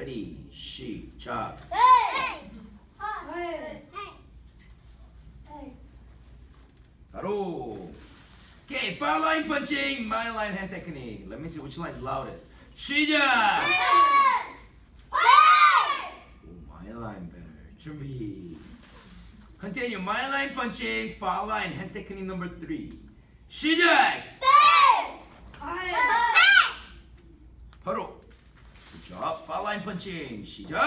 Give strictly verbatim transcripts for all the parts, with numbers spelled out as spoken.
Ready, 시작. 바로. Okay, front line punching, my line hand technique. Let me see which line is loudest. 시작. My line better. 준비. Continue my line punching, front line hand technique number three. 시작. 바로. Good job. Front line punching. 시작.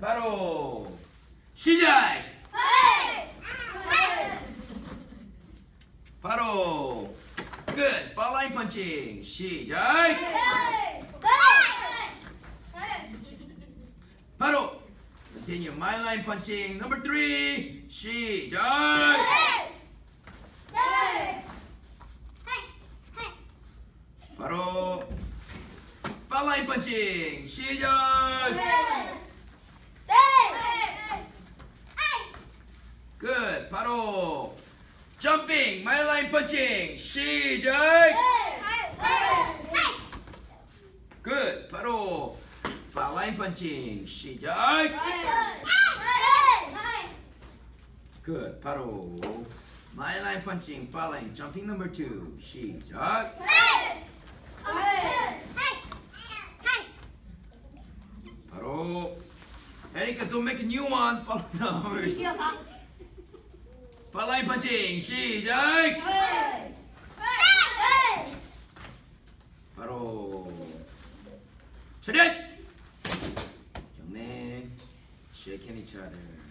바로. 시작. 바로. Good. Front line punching. 시작. 바로. Continue my line punching number three. 시작. 바로 front line punching 시작. Good. 바로 jumping my line punching 시작. Good. 바로 front line punching 시작. Good. 바로 my line punching front line jumping number two 시작. 바로 에리카 don't make a new one. Follow the numbers. Front line punching 시작. 바로 차렷. 정면 shake each other.